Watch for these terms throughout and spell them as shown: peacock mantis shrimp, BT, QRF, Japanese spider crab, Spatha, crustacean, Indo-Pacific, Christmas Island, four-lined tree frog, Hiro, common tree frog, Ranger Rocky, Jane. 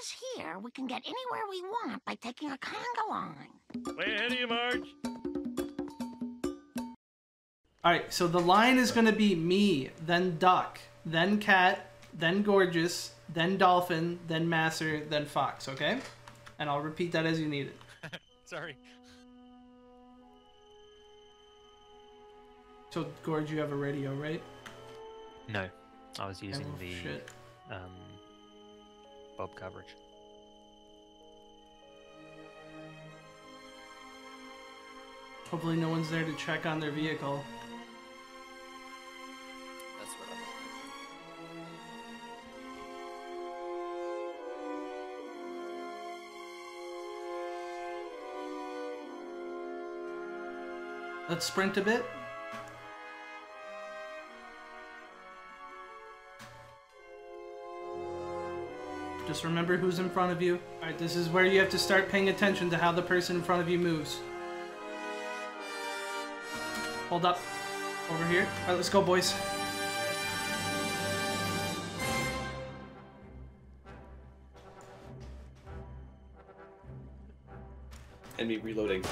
says here we can get anywhere we want by taking a conga line. Way ahead of you, Marge. Alright, so the line is going to be me, then duck, then cat, then gorgeous, then dolphin, then master, then fox, okay? And I'll repeat that as you need it. Sorry. So, Gorge, you have a radio, right? No. I was using Bob coverage. Hopefully no one's there to check on their vehicle. That's what I'm thinking. Let's sprint a bit. Just remember who's in front of you. Alright, this is where you have to start paying attention to how the person in front of you moves. Hold up. Over here. Alright, let's go, boys. Enemy reloading.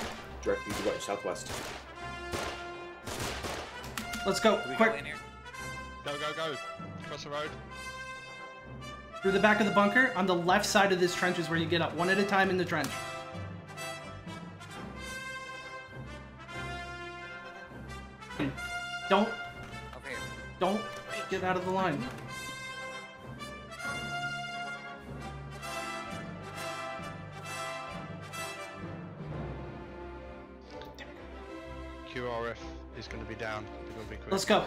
Directly to the southwest. Let's go. Quick. Go, go, go. Cross the road. Through the back of the bunker, on the left side of this trench is where you get up, one at a time in the trench. Don't get out of the line. QRF is going to be down. They're going to be quick. Let's go.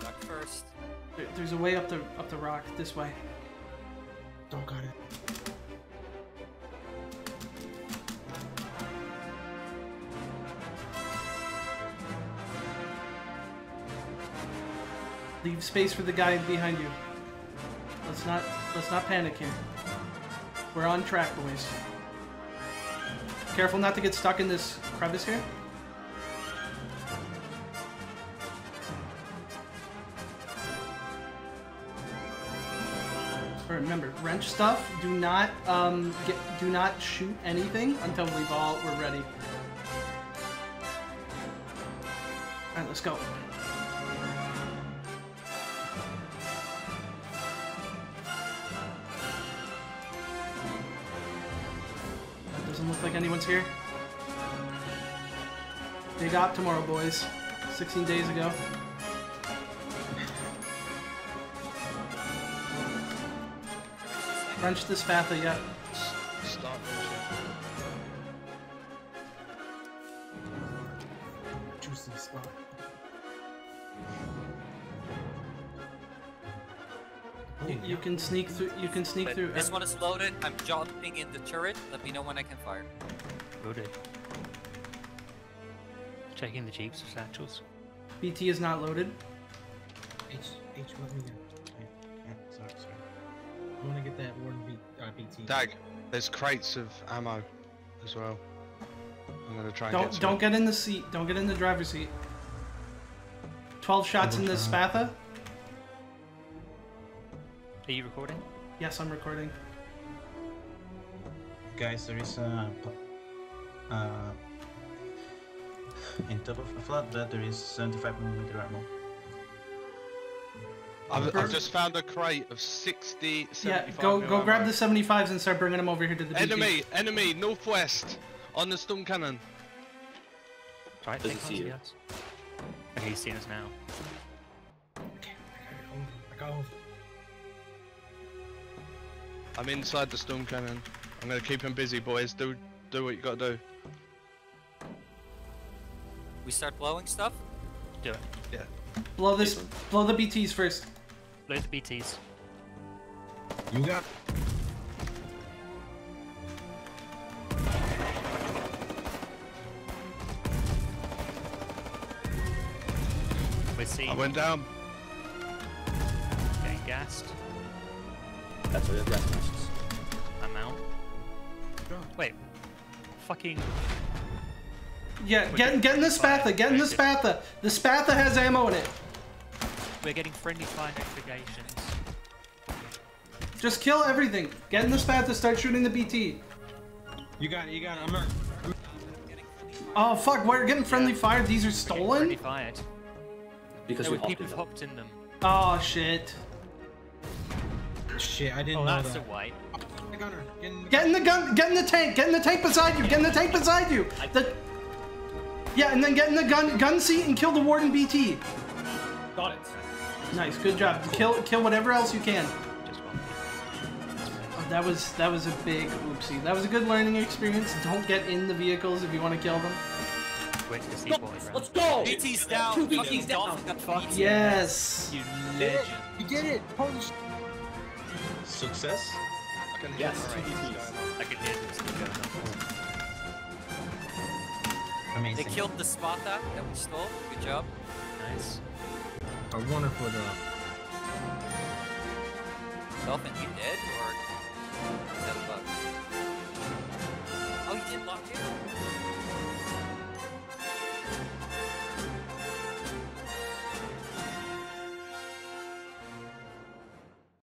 Duck first. There's a way up the rock this way. Don't got it. Leave space for the guy behind you. Let's not panic here. We're on track, boys. Careful not to get stuck in this crevice here. Remember, wrench stuff. Do not shoot anything until we're ready. All right, let's go. That doesn't look like anyone's here. Big op tomorrow, boys. 16 days ago. Wrench the Spatha, yeah. Stop. Juicy spot. You can sneak through. You can sneak through. This one is loaded. I'm jumping in the turret. Let me know when I can fire. Loaded. Checking the jeeps or satchels. BT is not loaded. Sorry. I want to get that warden BT. Dag, there's crates of ammo as well. I'm gonna try. Don't get in the seat. Don't get in the driver's seat. 12 shots in this Spatha. Are you recording? Yes, I'm recording. Guys, there is a in top of the flat that there is 75mm ammo. I've just found a crate of 60, 75. Yeah, go grab the 75s and start bringing them over here to the BT. Enemy, northwest, on the stun cannon. Try to see you. Okay, he's seen us now. Okay, I got home. I'm inside the stun cannon. I'm gonna keep him busy, boys. Do what you gotta do. We start blowing stuff? Do it. Yeah. Blow the BTs first. Blow the BTs. You got. We're seeing. I went down. Getting gassed. That's where the gas masks. I'm out. Wait. Fucking. Yeah, get in the Spatha. Get in the Spatha. The Spatha has ammo in it. We're getting friendly fire notifications. Just kill everything. Get in the Spatha, start shooting the BT. You got it, you got it. I'm oh fuck, we're getting friendly fire. These are stolen? Fired. Because no, people hopped in them. Oh shit. Shit, I didn't know that. Oh, that's a white. Get in the gun, get in the tank, get in the tank beside you, get in the tank beside you. Yeah, and then get in the gun seat and kill the warden BT. Got it. Nice, good job. Kill whatever else you can. Oh, that was a big oopsie. That was a good learning experience. Don't get in the vehicles if you want to kill them. Let's go! BT's down. Two BT's down. Yes. You legend. You did it. Holy shit. Success. Yes. I can hit this. Amazing. They killed the Spatha that we stole. Good job. Nice. A wonderful job. Dolphin, you dead?